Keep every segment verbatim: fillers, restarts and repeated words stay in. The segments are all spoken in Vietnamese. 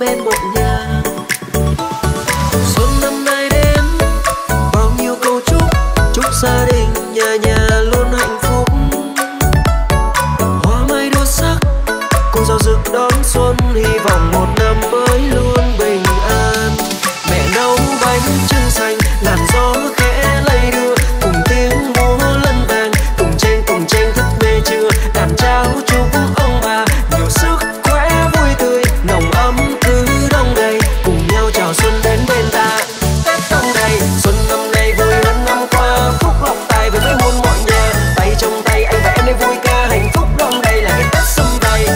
bên một nhà. Xuân năm nay đến bao nhiêu câu chúc, chúc gia đình nhà nhà luôn hạnh phúc. Hoa mai đua sắc cùng rào rực đón xuân, hy vọng một năm mới luôn bình an. Mẹ nấu bánh trưng xanh làn gió khẽ lay đưa, cùng tiếng múa lân vàng, cùng tranh cùng tranh thức mê trưa, đàn trao chúc ông bà nhiều sức khỏe vui tươi, nồng ấm cứ đông đầy, cùng nhau chào xuân đến bên ta. Tết đông đầy xuân năm nay vui hơn năm qua, phúc lộc tài về với muôn mọi nhà, tay trong tay anh và em đây vui ca, hạnh phúc đông đầy là cái Tết xuân đầy.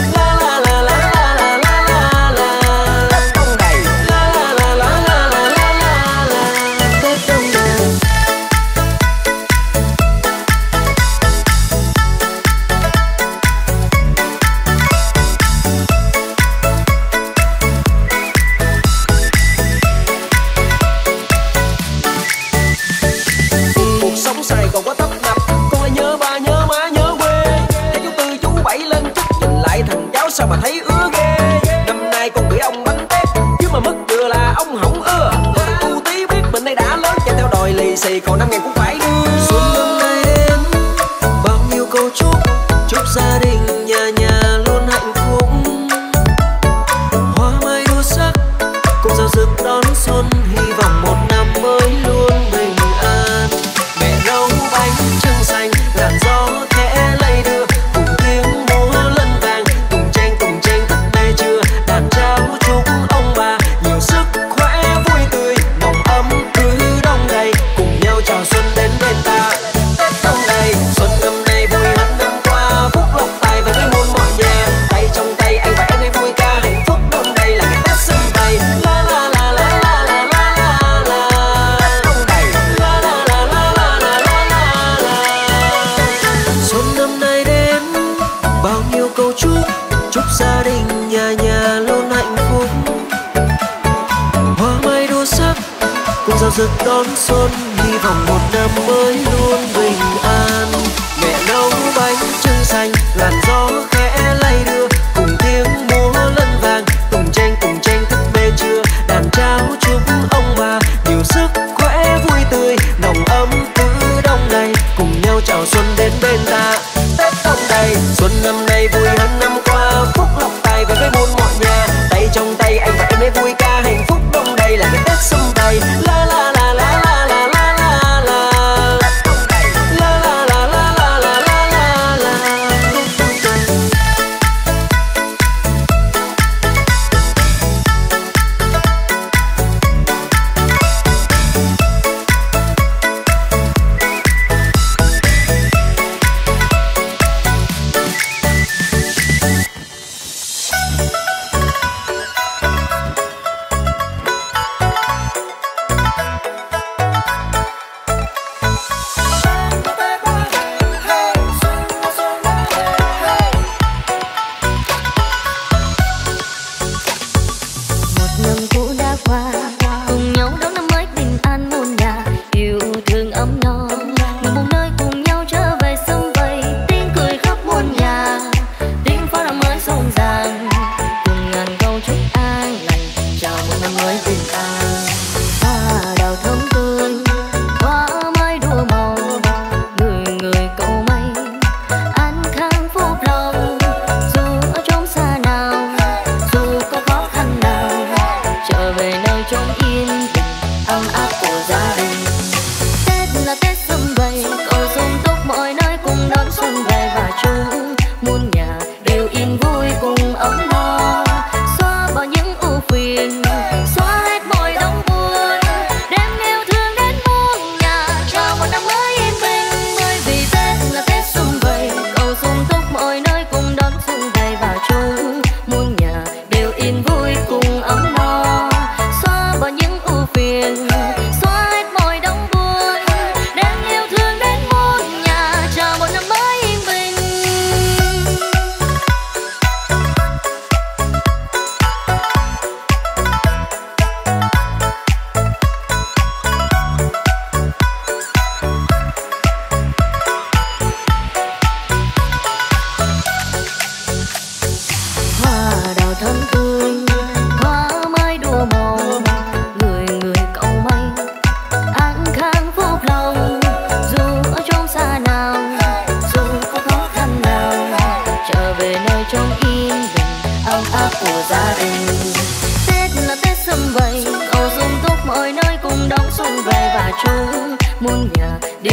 Sao mà thấy ứa ghê, năm nay con bị ông bánh tét, chứ mà mức vừa là ông hỏng ưa. Thôi tu tí biết mình đây đã lớn, chạy theo đòi lì xì còn năm ngàn cũng phải đưa. Xuân năm nay đến bao nhiêu câu chúc, chúc gia đình nhà nhà luôn hạnh phúc. Hoa mai đua sắc cùng rào rực đón xuân, hy vọng một năm mới luôn bình an. Mẹ nấu bánh trưng xanh làn gió khẽ lay đưa, cùng tiếng múa lân vàng, cùng tranh cùng tranh thức mê trưa, đàn trao chúc ông bà nhiều sức khỏe vui tươi, nồng ấm cứ đông đầy, cùng nhau chào xuân đến bên ta. Tết đông đầy xuân năm nay vui hơn năm qua, phúc lộc tài về với muôn mọi nhà, tay trong tay anh và em đây vui ca, hạnh phúc đông đầy là cái Tết xuân đầy. Chúc gia đình nhà nhà luôn hạnh phúc, hoa mai đua sắc cùng rào rực đón xuân, hy vọng một năm mới luôn bình an. Mẹ nấu bánh trưng xanh làn gió khẽ lay đưa, cùng tiếng múa lân vàng, cùng tranh cùng tranh thức mê trưa, đàn trao chúc ông bà nhiều sức khỏe vui tươi, nồng ấm cứ đông đầy, cùng nhau chào xuân đến bên ta. Tết đông đầy xuân năm nay vui hơn năm qua, phúc lộc tài về với muôn mọi nhà, tay trong tay anh và em đây vui ca, hạnh phúc đông đầy là cái Tết xuân đầy. La la la la la la la la la la la la la la la la.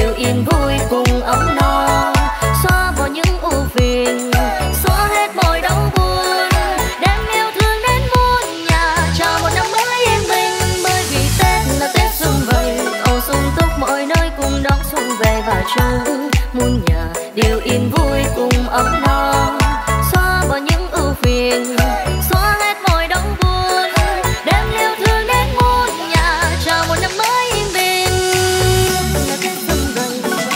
điều yên vui cùng ấm no, xóa bỏ những u phiền, xóa hết mọi đau buồn, đem yêu thương đến muôn nhà, chào một năm mới yên bình. Bởi vì Tết là Tết xuân vầy, âu sung túc mọi nơi cùng đón xuân về và trong muôn nhà điều yên vui cùng ấm no, xóa bỏ những ưu phiền. Hãy subscribe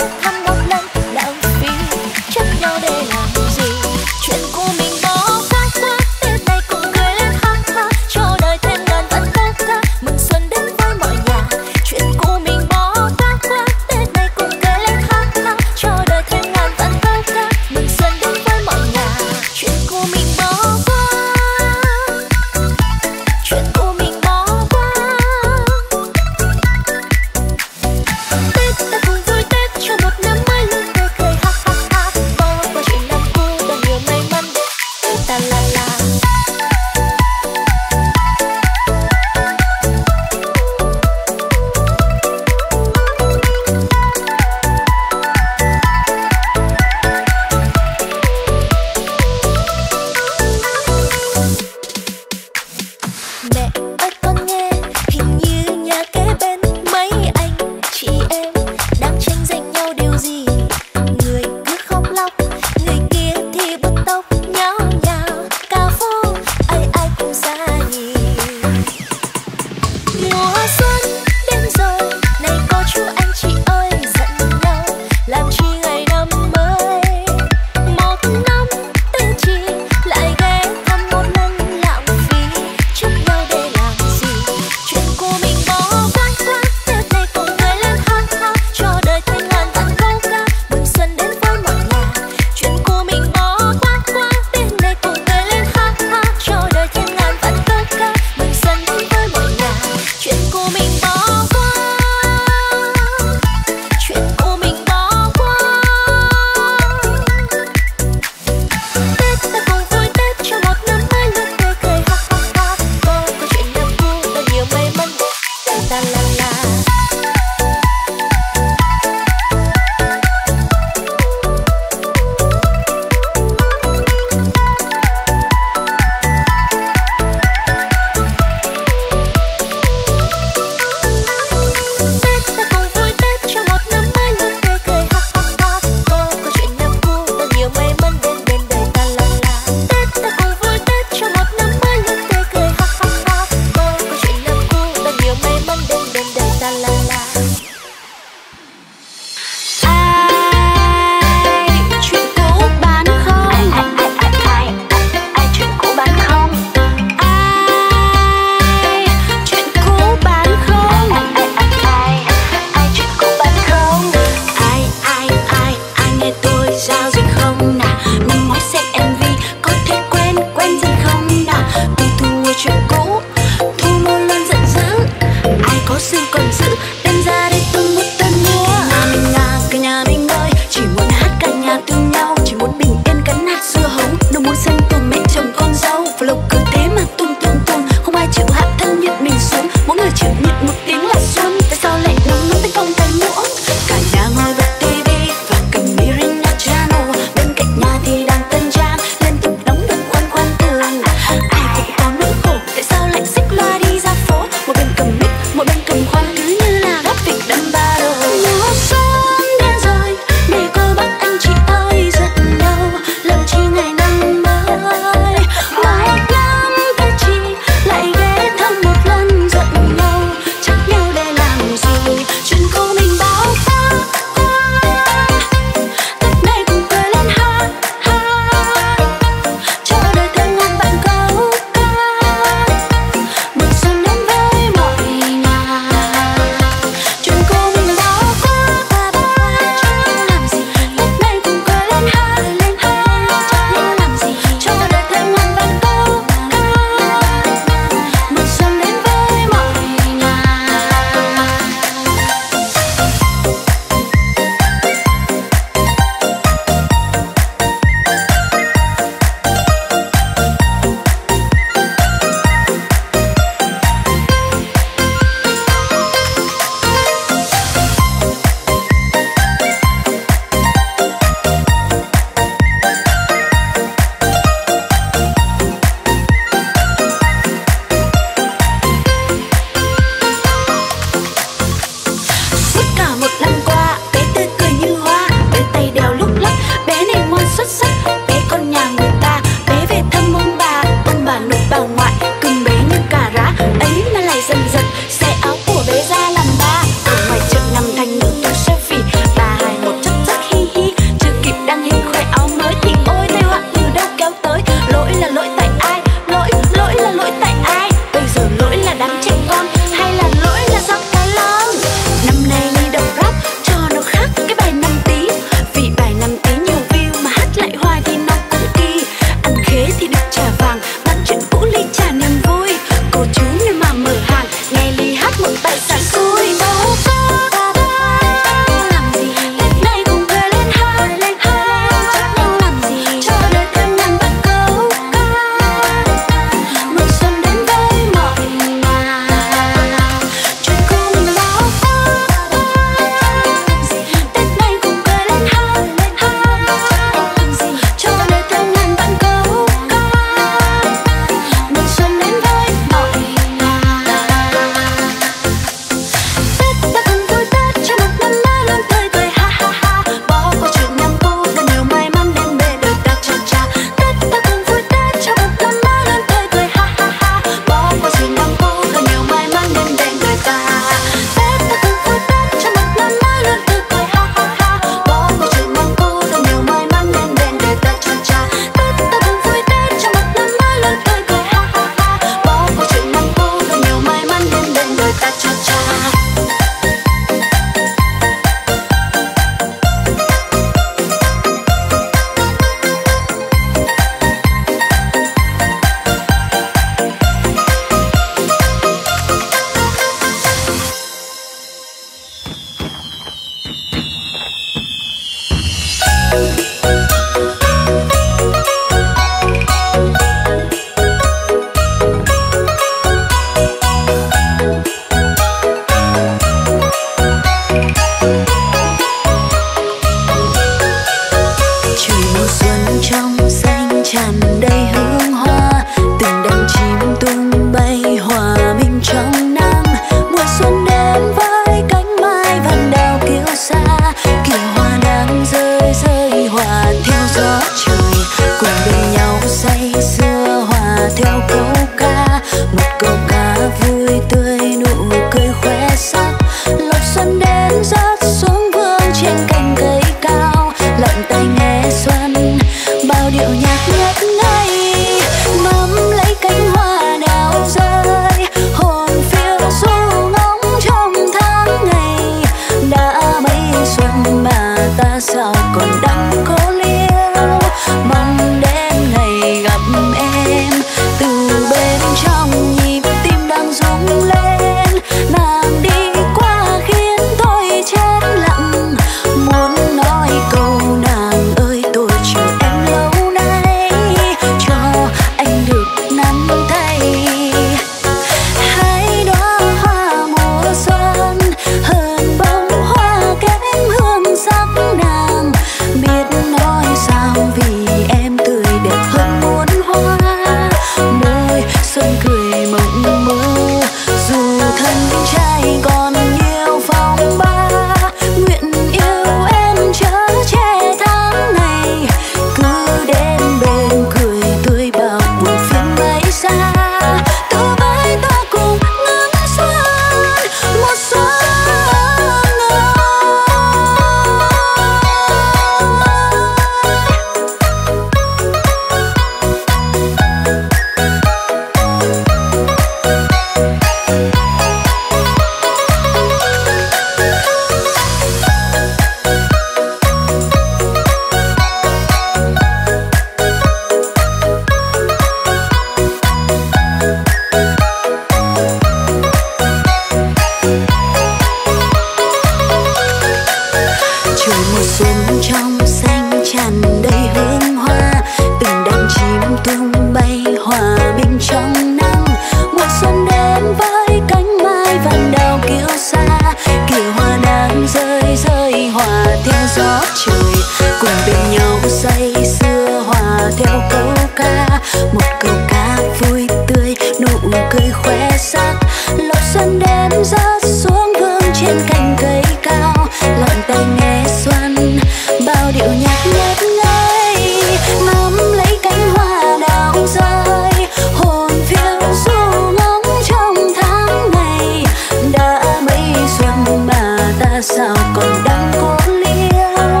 hòa theo câu ca, một câu ca vui tươi nụ cười khoe sắc. Lộc xuân đêm rớt xuống vương trên cành cây cao, lặng tai nghe xuân bao điệu nhạc ngất ngây, ngắm lấy cánh hoa đào rơi, hồn phiêu du ngóng trong tháng ngày. Đã mấy xuân mà ta sao còn đang cô liêu,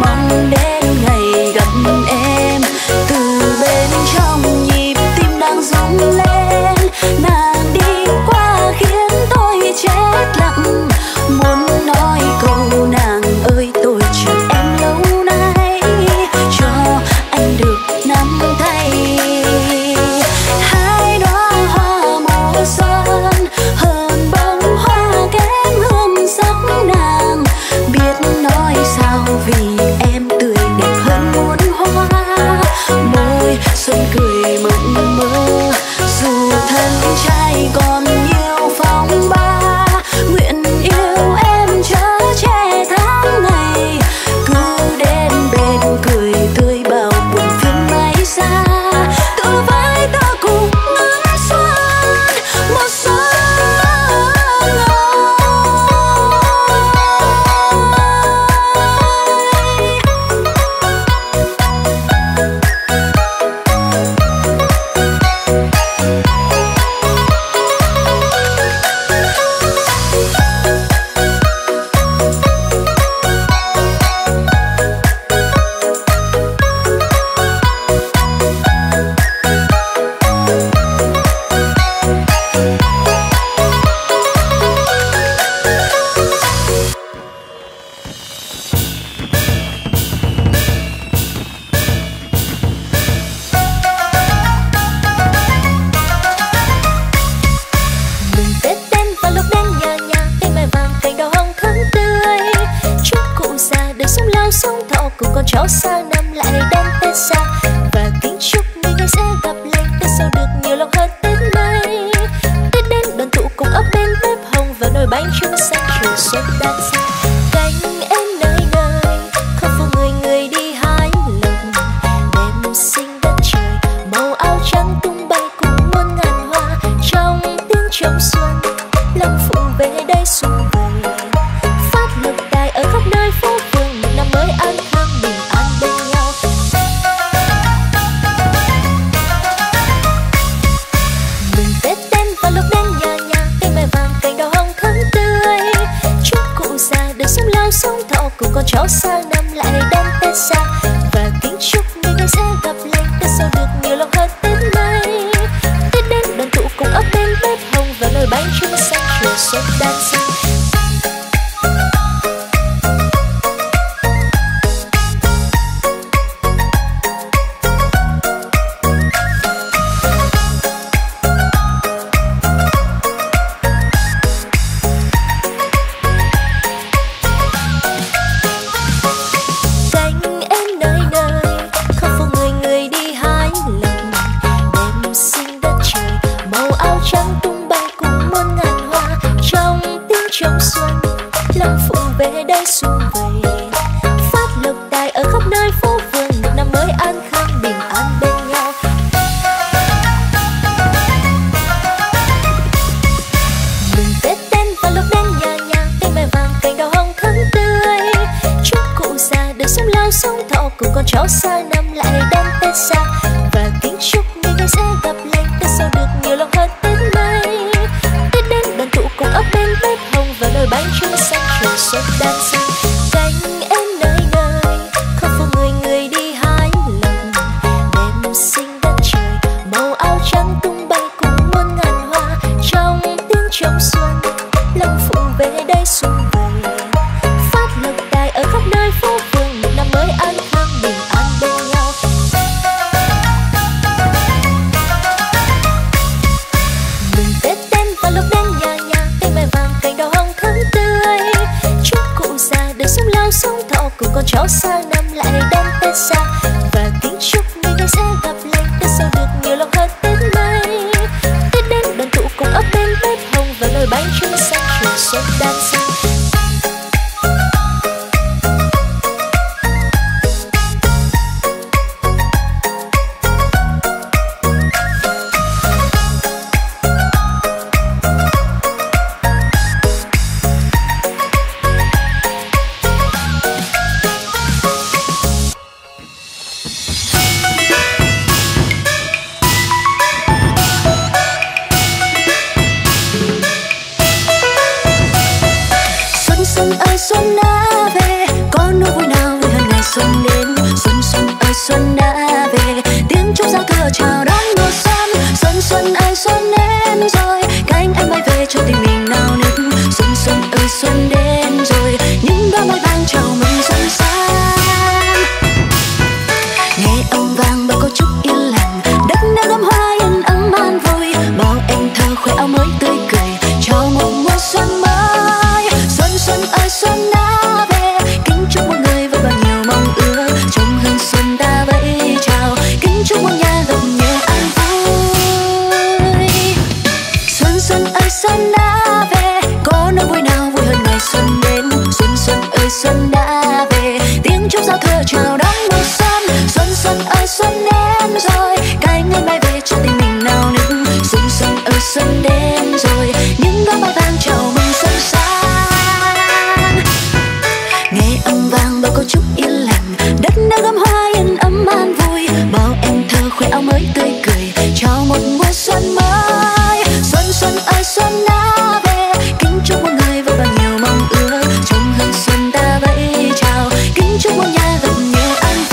mong đến ngày gặp em từ bên trong nhịp tim đang rung lên. Nàng đi qua khiến tôi chết lặng, muốn nói câu nàng ơi tôi chờ em lâu nay, cho anh được nắm tay. Hai đóa hoa mùa xuân hờn bông hoa kém hương sắc nàng, biết nói sao vì em tươi đẹp hơn muôn hoa. Môi xuân cười mộng mơ dù thân trai còn nhiều phong ba, nguyện yêu em chớ che tháng ngày, cứ đến bên cười tươi bao buồn phiền bay xa. Tự vai ta cùng ngắm xuân một xuân ngồi. Lúc đến nhà nhà cây mai vàng cành đào hồng thắm tươi, chúc cụ già đến rồi, cái ngày mai về cho tình mình nào nức. Xuân xuân ở xuân đến rồi, những đóa hoa vàng chào mừng xuân sang. Nghe âm vang bao câu chúc yên lành, đất nước gấm hoa yên ấm an vui. Bao em thơ khoe áo mới tươi cười, chào một mùa xuân mới. Xuân xuân ở xuân đã về, kính chúc mọi người với bao nhiêu mong ước. Trong hương xuân ta vẫy chào, kính chúc mọi nhà gặp nhiều an vui.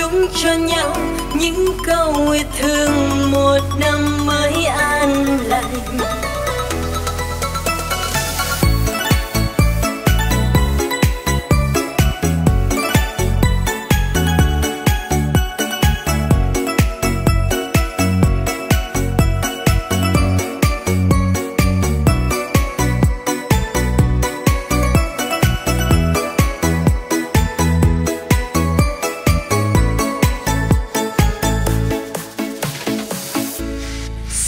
chúc cho nhau những câu yêu thương một năm mới an lành.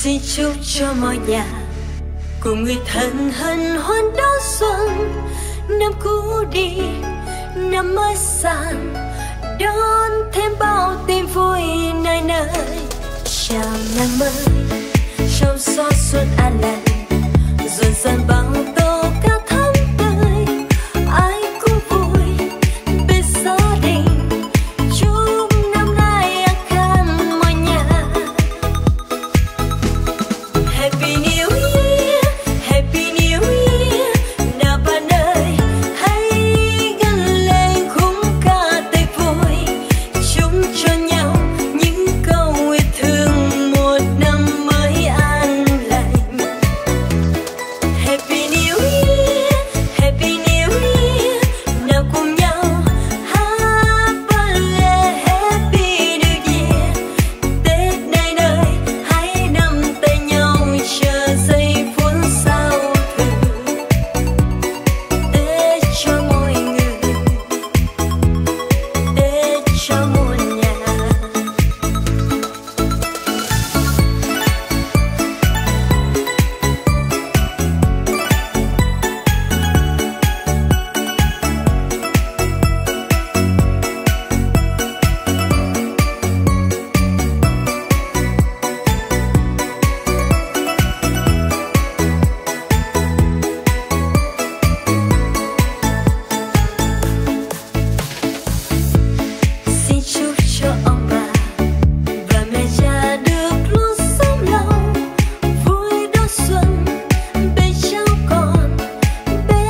Xin chúc cho mọi nhà cùng người thân hân hoan đón xuân, năm cũ đi năm mới sang, đón thêm bao tin vui nơi nơi. Chào năm mới trong gió xuân an lành, dần dần bằng tô ca thắm tươi, ai cũng vui bên gia đình. Chúc năm nay an khang mọi nhà. Happy New Year, Happy New Year. Nào bạn ơi, hãy gắn lên khung ca tươi vui, chúc cho nhau những câu yêu thương một năm mới an lành. Happy New Year, Happy New Year. Nào cùng nhau hát lên Happy New Year. Tết nay nơi hãy nắm tay nhau chờ giây phút giao thừa. Tết cho mọi người, Tết cho muôn nhà. Xin chúc cho ông bà và mẹ cha được luôn sống lâu, vui đón xuân bên cháu con, bé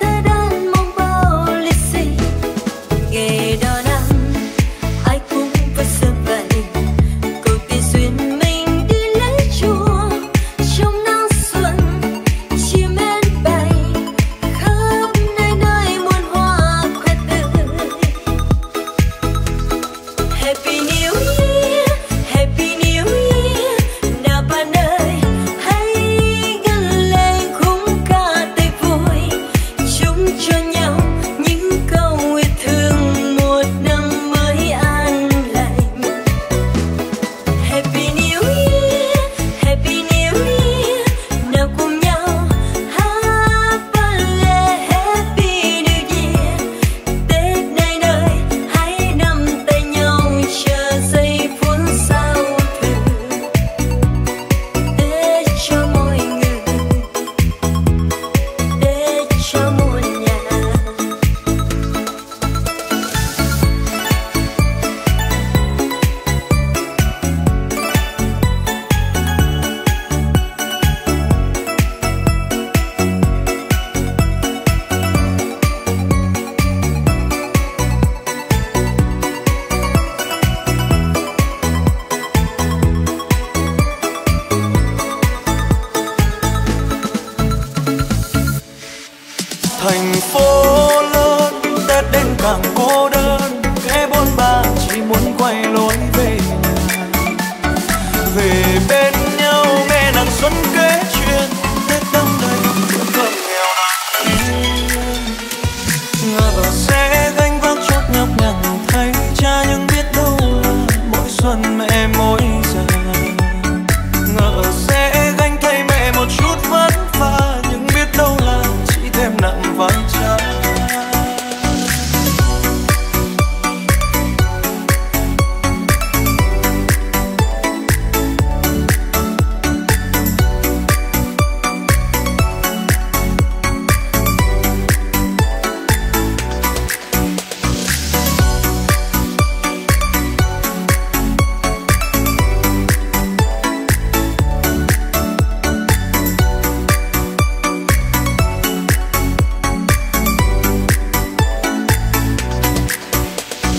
ta đang mong bao lì xì. Ngày đó năm ai cũng vẫn sớm vậy, cầu tiền duyên mình đi lễ chùa, trong nắng xuân chim én bay khắp nơi nơi muôn hoa khoe tươi. Happy New Year, Happy New Year. Nào bạn ơi, hãy gắn lên khung ca tươi vui, chúc cho nhau những câu yêu thương một năm mới an lành. Happy New Year, Happy New Year. Nào cùng nhau hát lên Happy New Year. Tết nay nơi hãy nắm tay nhau chờ giây phút giao thừa. Tết cho mọi người, Tết cho muôn nhà. Thành phố lớn Tết đến càng cô đơn, khẽ bốn ba chỉ muốn quay lối về nhà, về bên nhau nghe nàng xuân kể chuyện Tết đông đầy bữa cơm nghèo nàn ngả vào xe gánh vác chốt nhọc nhằn thấy cha, nhưng biết đâu là mỗi xuân mẹ mỗi già ngỡ sẽ gánh thay mẹ một chút vất vả, nhưng biết đâu là chỉ thêm nặng vai cha.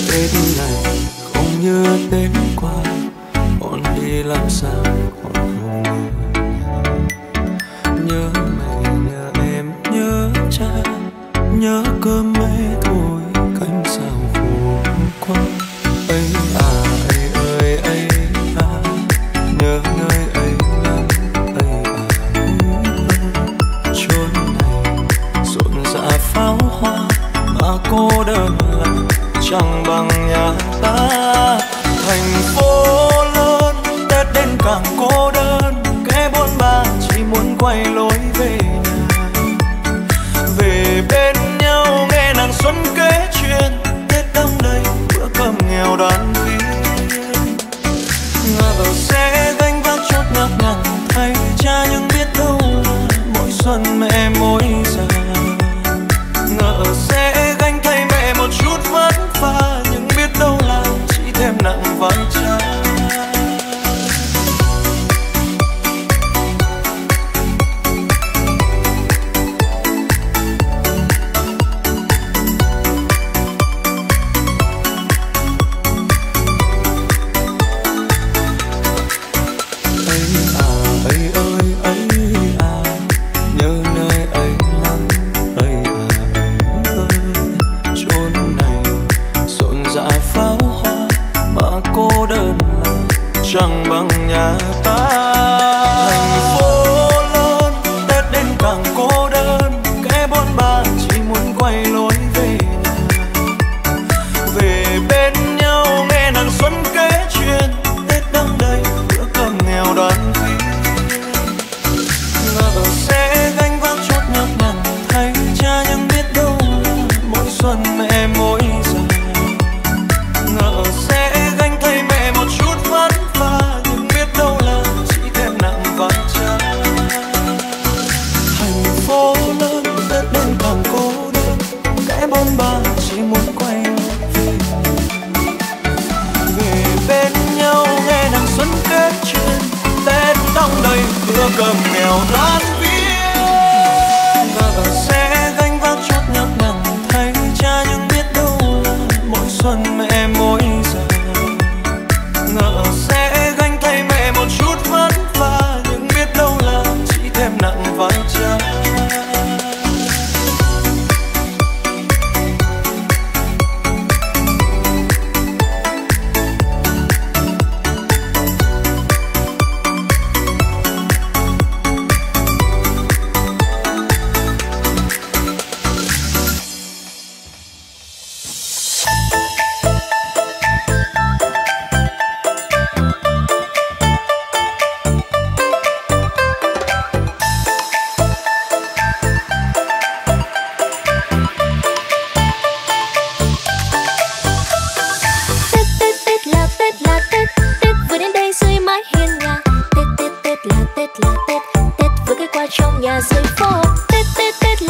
Tết này không đến qua bọn đi làm sao còn không ngờ. Nhớ mẹ, nhớ em, nhớ cha, nhớ cơm mê thôi canh sao khổ quá. Ấy à, ấy ơi, ấy à, nhớ nơi ấy là ấy à. Chốn này rộn rã pháo hoa mà cô đơn là chẳng bằng nhà ta. Thành phố lớn Tết đến càng cô đơn, kẻ buôn ba chỉ muốn quay lối về nhà. Về bên nhau nghe nàng xuân kể chuyện, Tết đông đây bữa cơm nghèo đoàn viên. Ngờ vào xe gánh vác chốt ngập ngàn thay cha, nhưng biết đâu mỗi xuân mẹ mỗi già. Ngờ ở xe gánh thay mẹ một chút vất vả, nhưng biết đâu là chỉ thêm nặng vai cha. Trong nhà dưới phố Tết Tết Tết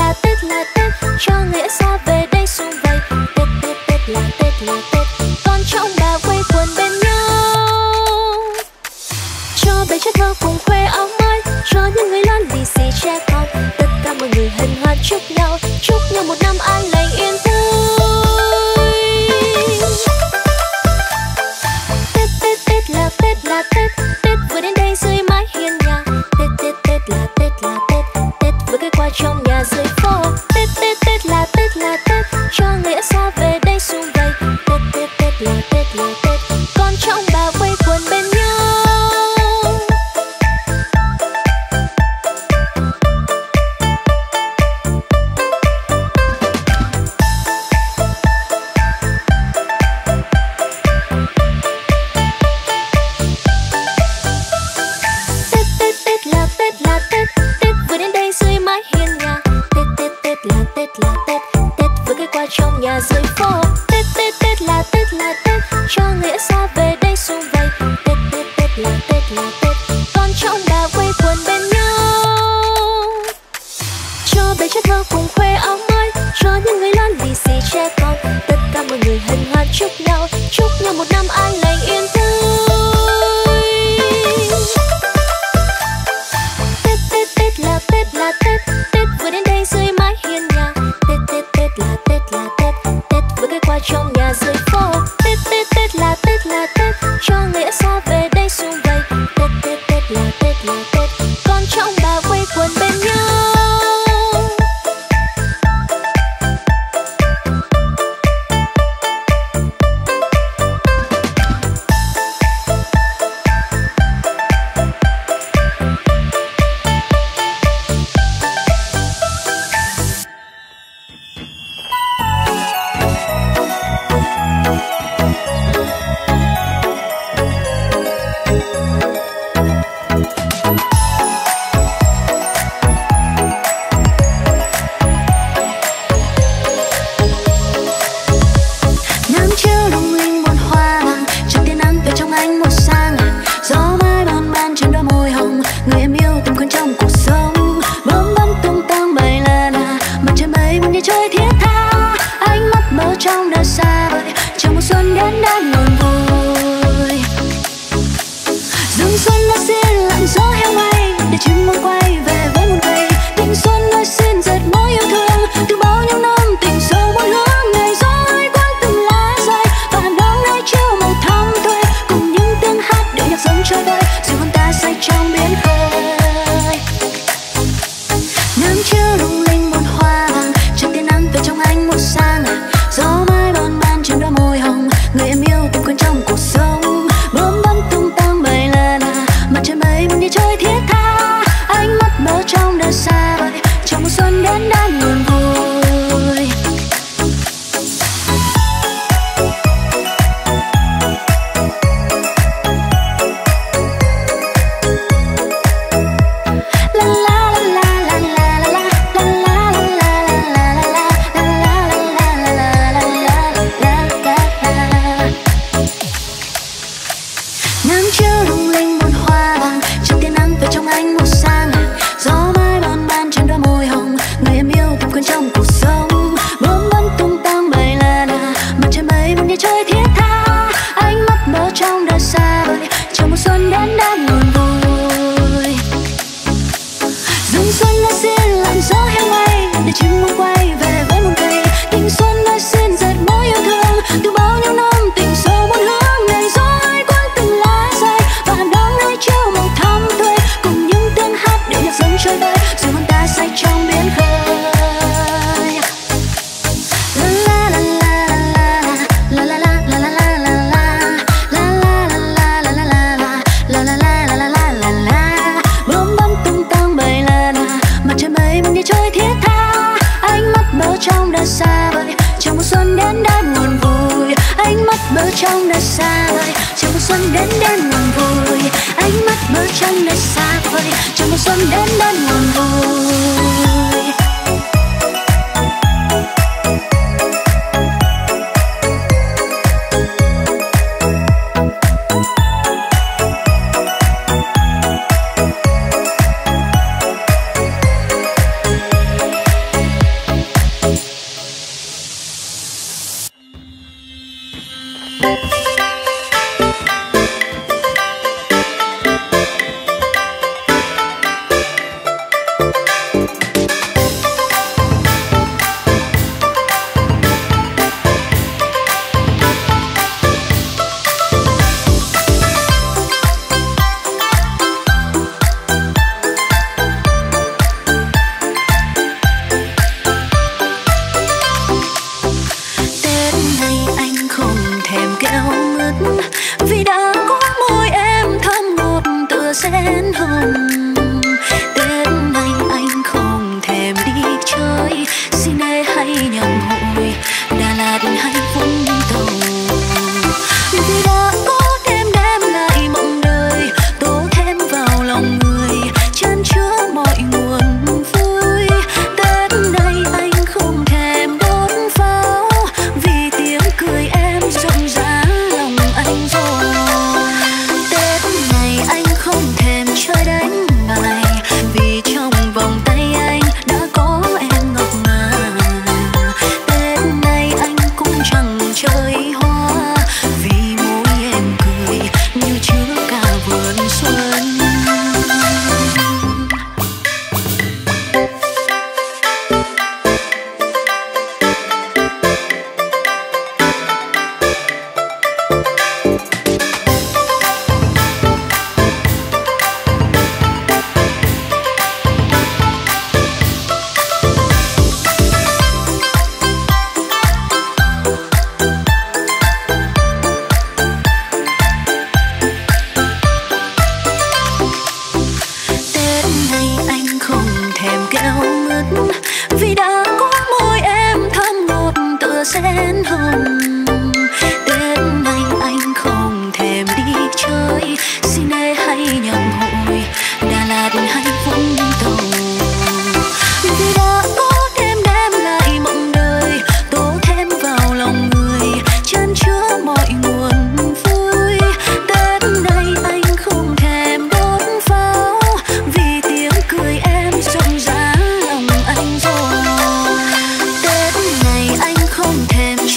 là Tết là Tết, mơ trong nơi xa vời, chào mùa xuân đến đến nguồn vui. Ánh mắt mơ trong nơi xa vời, chào mùa xuân đến đến nguồn vui.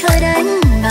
Trời đánh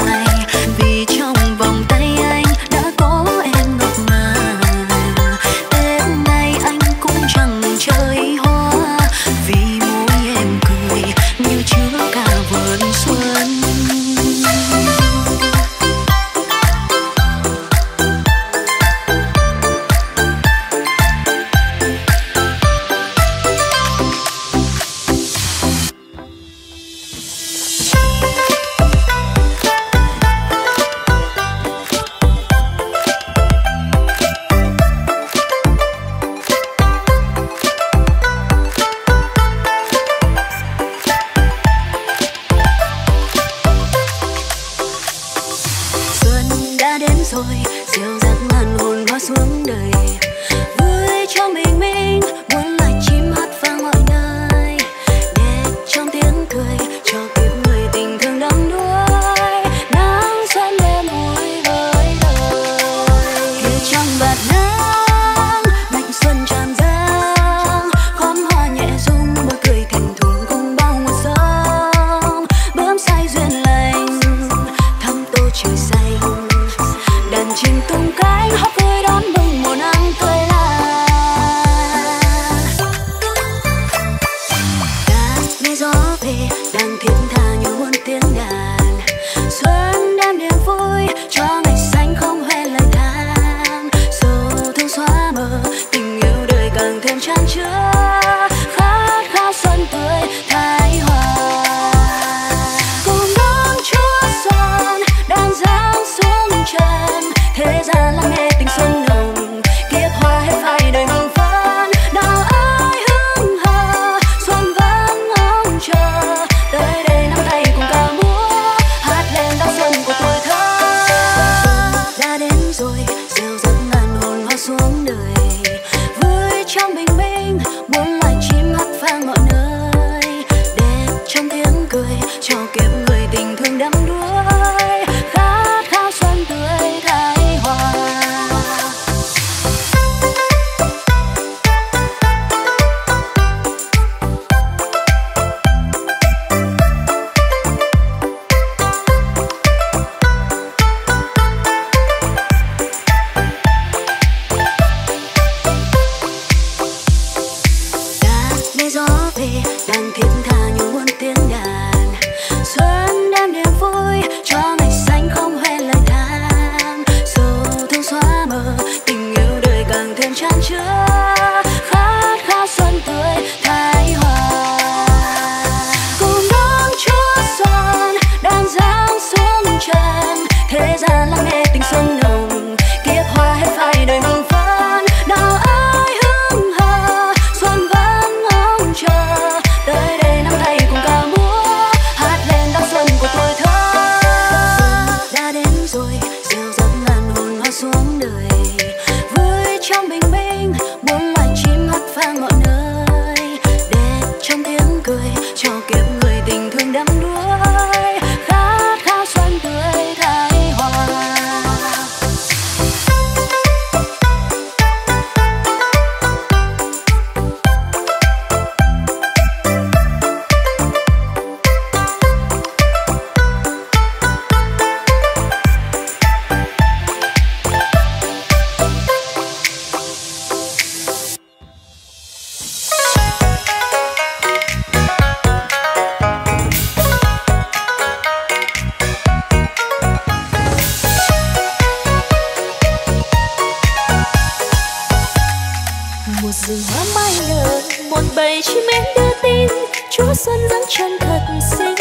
về chim em đưa tin chúa xuân dáng trăng thật xinh.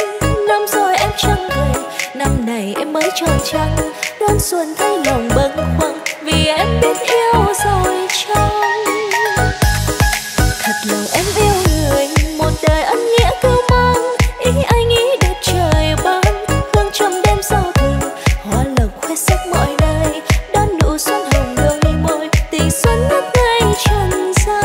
Năm rồi em chẳng gầy, năm này em mới tròn trăng, đón xuân thấy lòng bâng khuâng vì em biết yêu rồi trong. Thật lòng em yêu người, một đời ân nghĩa cưu mang, ý anh ý đẹp trời băng, hương trong đêm giao thừa, hoa lộc khoe sắc mọi nơi, đón nụ xuân hồng đôi môi, tình xuân ngất ngây trần gian.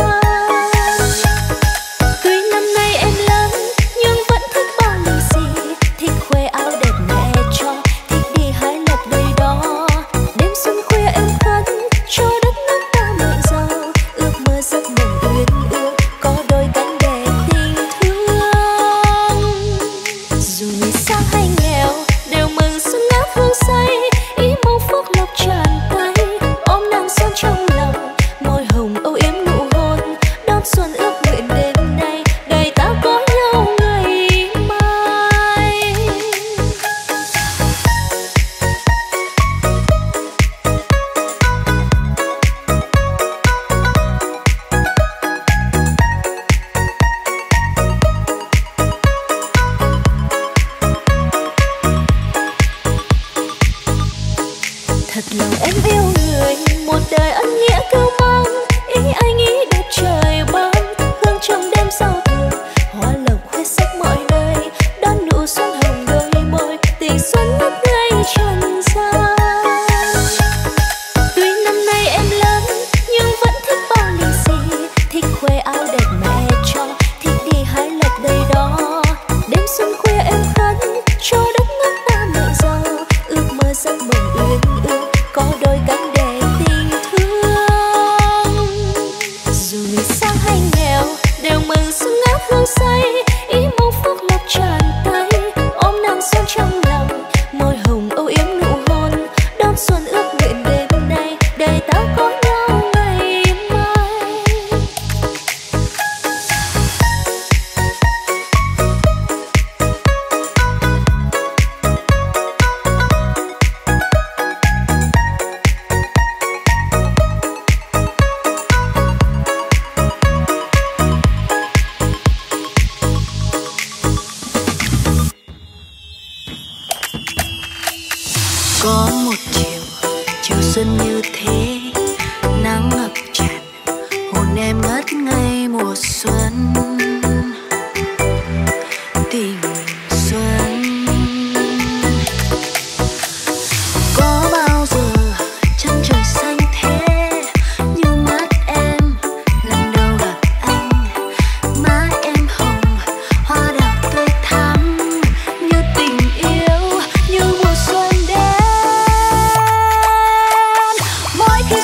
Hãy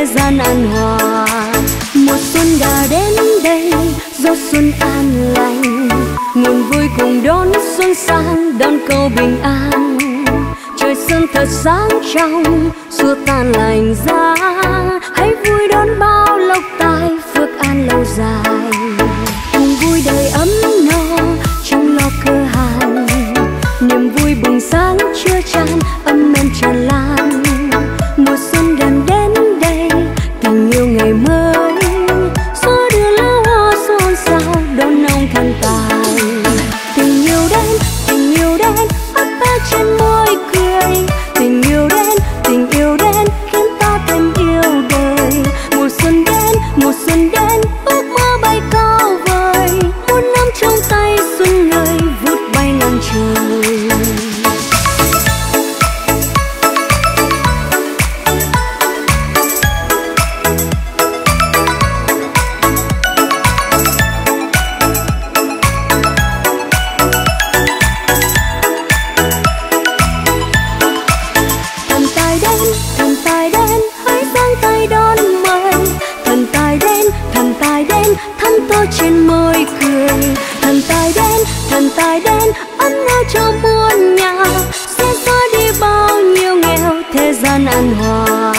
thế gian an hòa. Mùa xuân đã đến đây, gió xuân an lành, nguồn vui cùng đón xuân sang, đón câu bình an. Trời sương thật sáng trong, xua tan lạnh giá, hãy vui đón bao lộc tài, phước an lâu dài. Cùng vui đời ấm no trong lo cơ hàn, niềm vui bừng sáng chưa chan, ấm men tràn lan. Mùa xuân gần đến đây, tình yêu ngày mới, gió đưa lá hoa xôn xao đón ông thần tài. Tình yêu đến, tình yêu đến, ấp áp trên môi cười. Tình yêu đến, tình yêu đến, khiến ta thêm yêu đời. Mùa xuân đến, mùa xuân đến, ước mơ bay cao vời. Một năm trong tay xuân ngời, vút bay ngang trời. Trên môi cười, thần tài đến, thần tài đến, ấm no cho muôn nhà, sẽ xóa đi bao nhiêu nghèo, thế gian an hòa.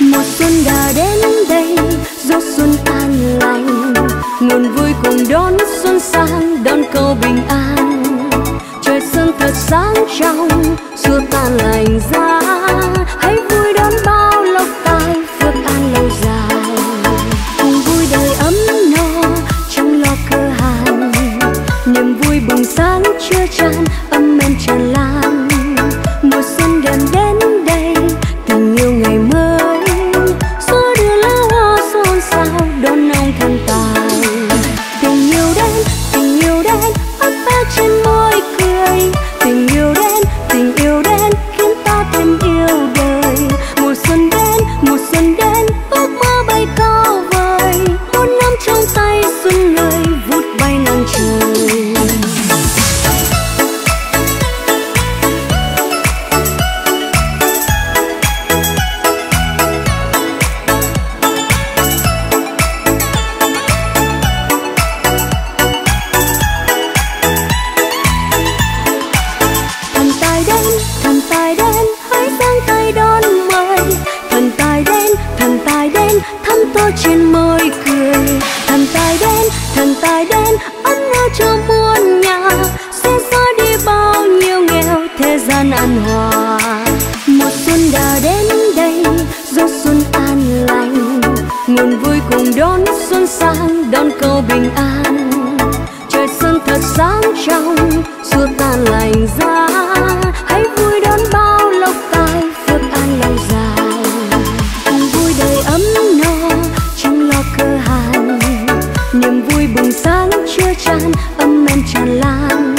Mùa xuân đã đến đây, gió xuân an lành, nguồn vui cùng đón xuân sang, đón câu bình an. Trời sương thật sáng trong, xua tan lạnh giá, hãy vui đón bao lộc tài, phước an lâu dài. Cùng vui đời ấm bừng sáng chưa chan, ấm men tràn lan. Mùa xuân gần đến đây, tình yêu ngày mới, gió đưa lá hoa xôn xao đón ông thần tài. Tình yêu đến, tình yêu đến, ấp áp trên môi cười. Tình yêu đến, tình yêu đến, khiến ta thêm yêu đời. Mùa xuân đến, mùa xuân đến, ước mơ bay cao vời. Một năm trong tay xuân ngời, vút bay ngang trời. Trên môi cười, thần tài đến, thần tài đến, ấm no cho muôn nhà, sẽ xóa đi bao nhiêu nghèo, thế gian an hòa. Mùa xuân đã đến đây, gió xuân an lành, nguồn vui cùng đón xuân sang, đón câu bình an. Trời xuân thật sáng trong, xua tan lạnh giá, hãy vui đón bao lộc tài, phước an lâu dài. Cùng vui đời ấm no trong lo cơ hàn, niềm vui bừng sáng chưa chan, ấm men tràn lan.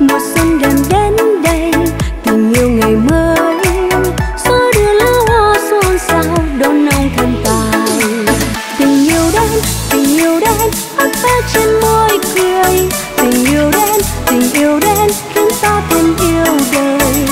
Mùa xuân gần đến đây, tình yêu ngày mới, gió đưa lá hoa xôn xao đón ông thần tài. Tình yêu đến, tình yêu đến, ấp áp trên môi cười. Tình yêu đến, tình yêu đến, khiến ta thêm yêu đời.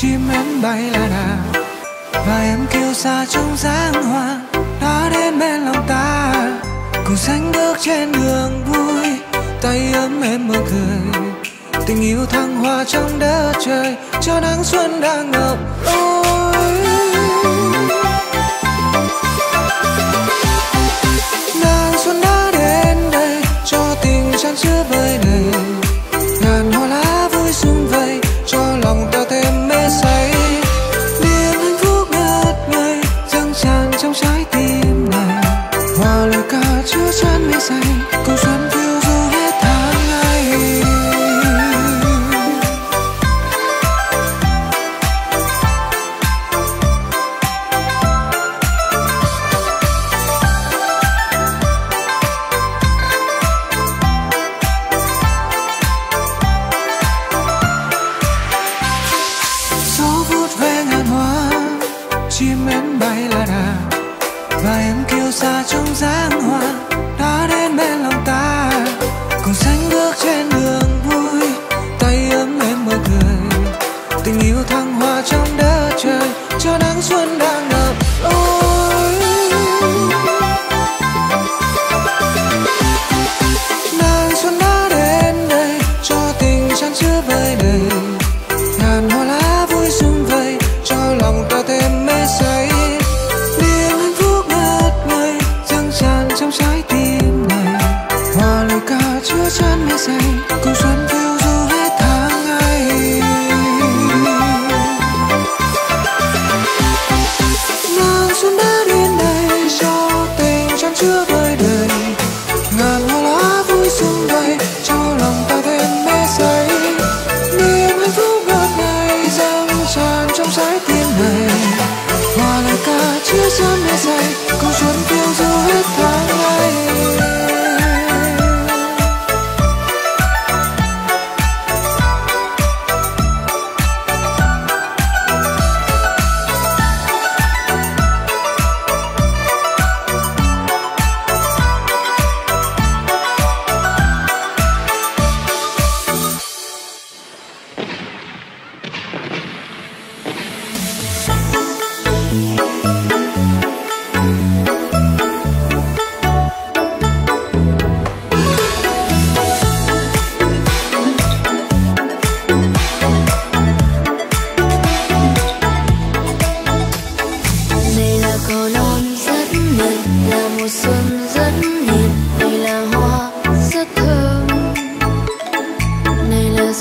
chim em bay là đà và em kêu xa trong dáng hoa đã đến bên lòng ta cùng sánh bước trên đường vui tay ấm em mơ cười tình yêu thăng hoa trong đất trời cho nắng xuân đang ngập ôi nắng xuân đã đến đây cho tình tràn chứa vơi đầy ngàn hoa lá vui sum vây cho lòng ta thêm mê say niềm hạnh phúc ngất ngây dâng tràn trong trái tim này hoa lời ca chứa chan mê say cùng xuân phiêu du hết tháng ngày.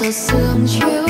Hãy subscribe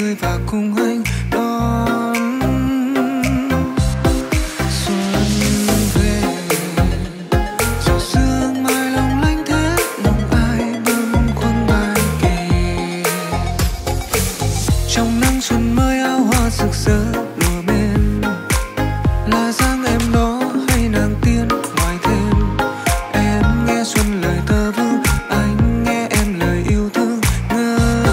cười và cùng anh đón xuân về. Gió sương mai lòng lanh thế, lòng ai bâng khuâng bài kỳ. Trong nắng xuân mới áo hoa rực rỡ đùa bên, là dáng em đó hay nàng tiên ngoài thềm. Em nghe xuân lời tơ vương, anh nghe em lời yêu thương ngất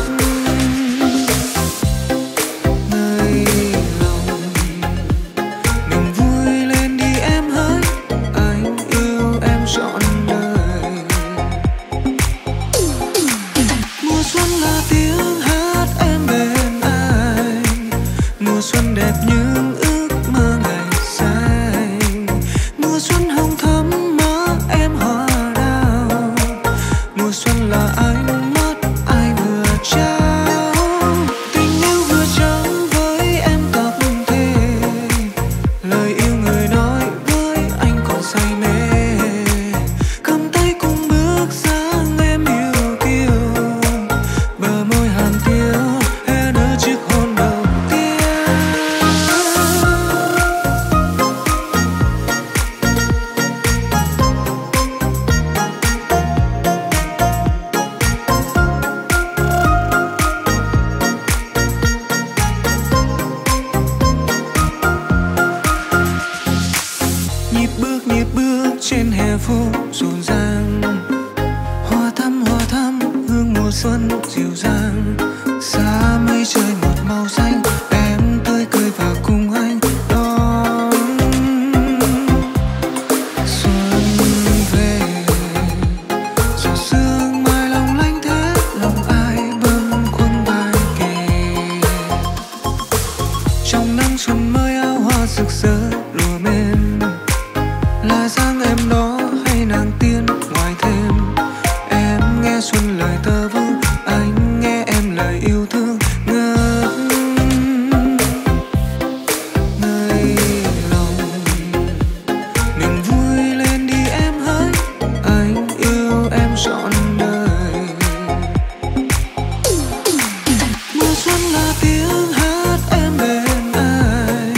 ngây lòng. Mình vui lên đi em hỡi, anh yêu em trọn đời. Mùa xuân là tiếng hát em bên anh,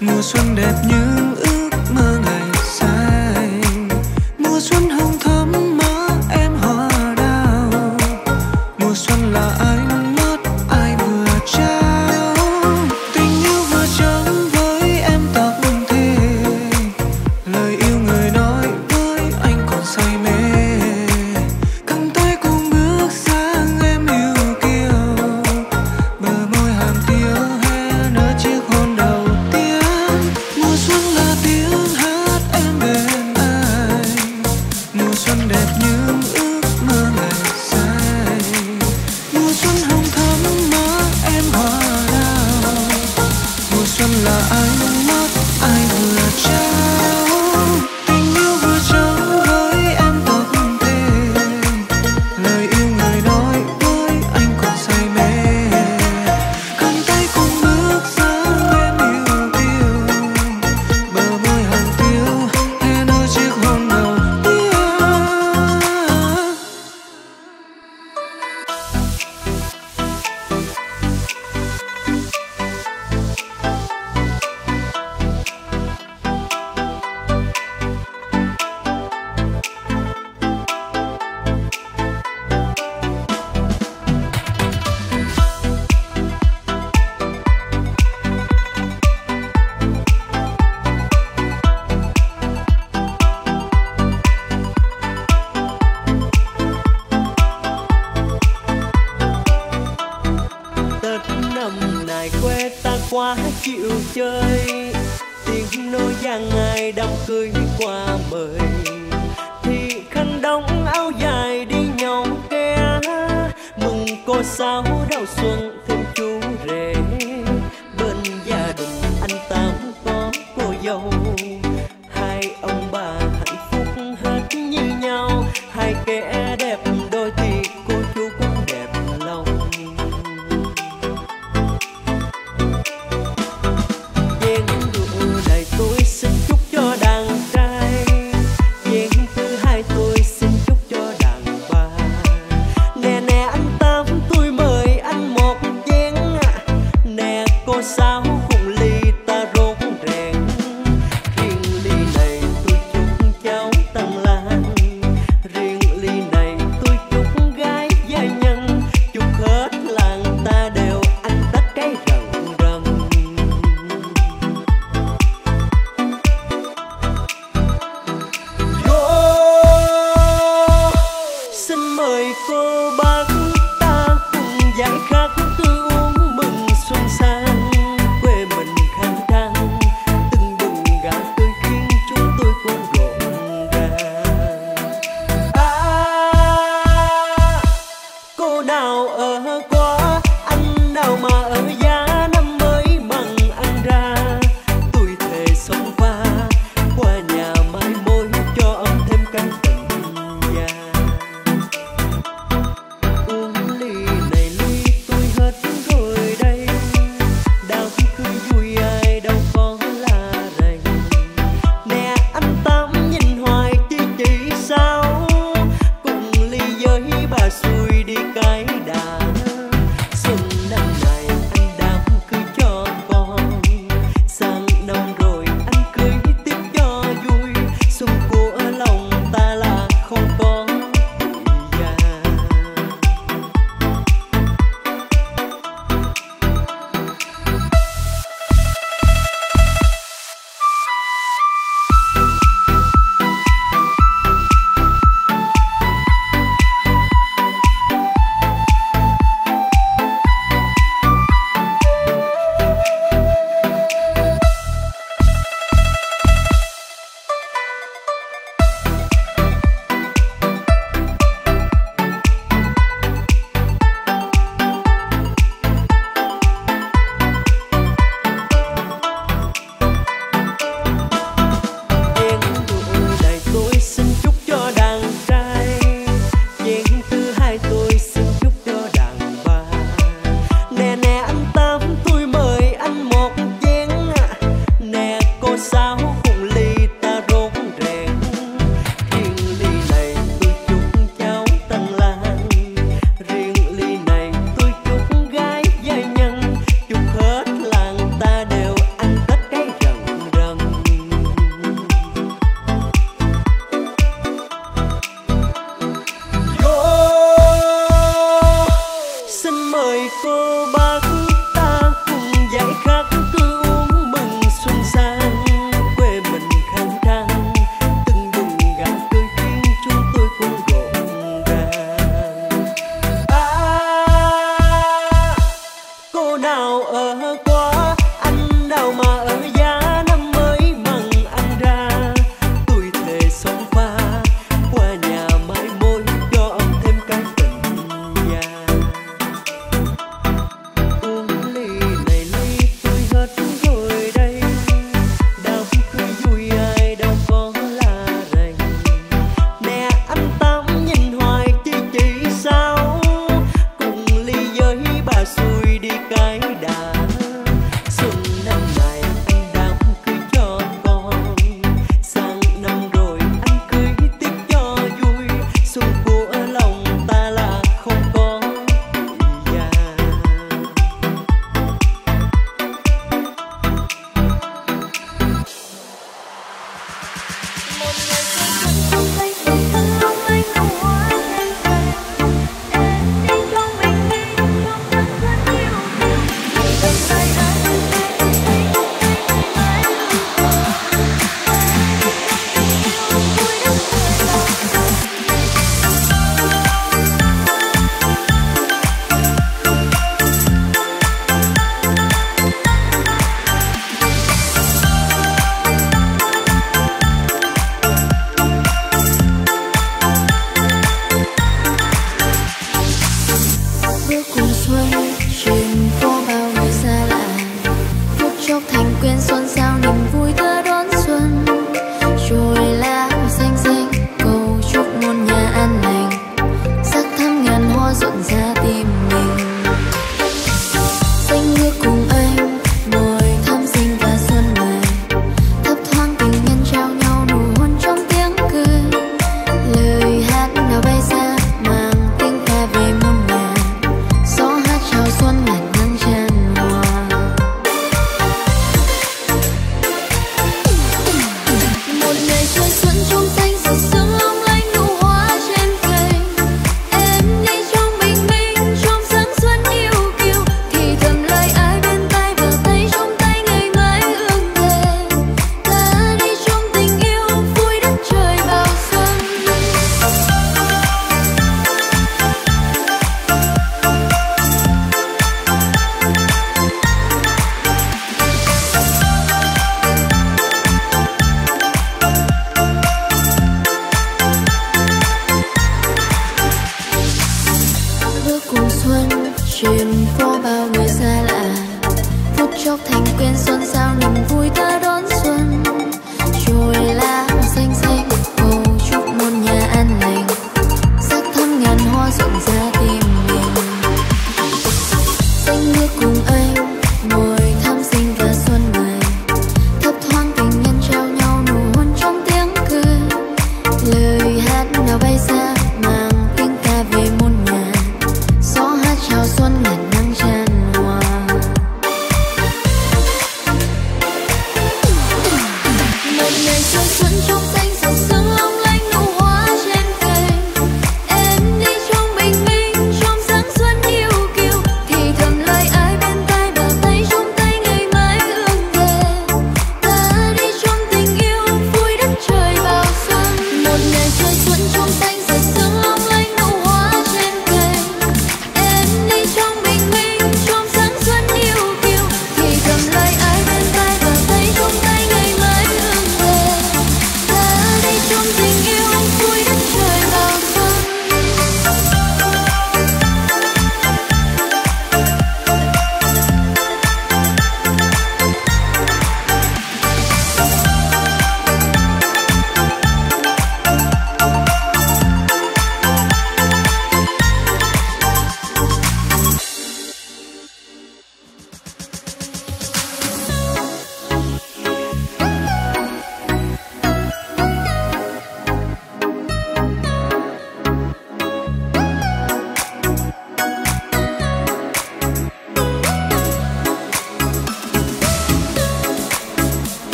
mùa xuân đẹp như một tay bờ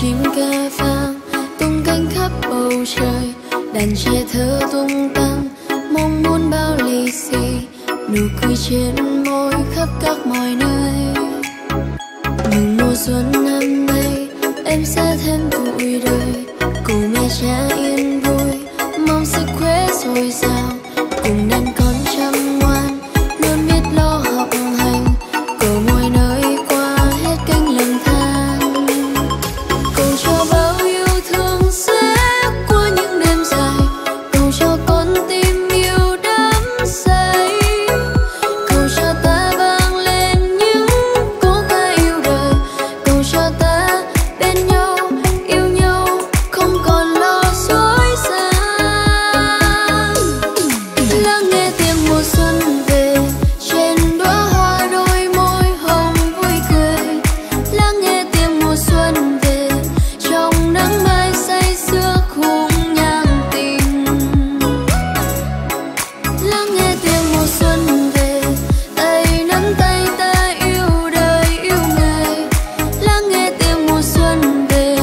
chim ca vang tung cánh khắp bầu trời, đàn trẻ thơ tung tăng mong muốn bao lì xì, nụ cười trên môi khắp các mọi nơi. Nhưng mùa xuân năm nay em sẽ thêm vui đời, cùng mẹ cha yên vui, mong sức khỏe dồi dào, cùng năm con chăm ngoan luôn biết lo học hành, cầu mọi nơi qua hết cánh lầm than. Cầu cho bao yêu thương sẽ qua những đêm dài, cầu cho con tim yêu đắm say, cầu cho ta vang lên những câu ca yêu đời, cầu cho ta bên nhau yêu nhau không còn lo dối xa. Lắng nghe tiếng mùa xuân về trên đóa hoa đôi môi hồng vui cười, lắng nghe tiếng mùa xuân về trong nắng mai say sưa khung nhang tình. Lắng nghe tiếng mùa xuân về tay nắm tay ta yêu đời yêu nghề, lắng nghe tiếng mùa xuân về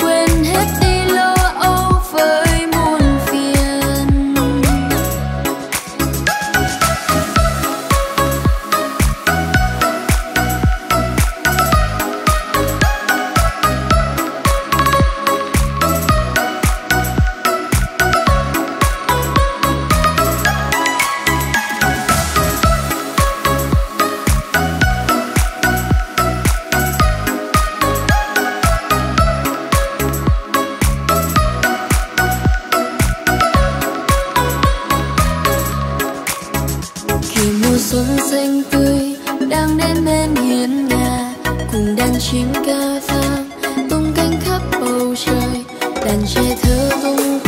quên hết đi lo âu với muôn phiền. Khi mùa xuân xanh tươi đang đến bên hiên nhà, cùng đàn chim ca vang tung cánh khắp bầu trời, đàn trẻ thơ tung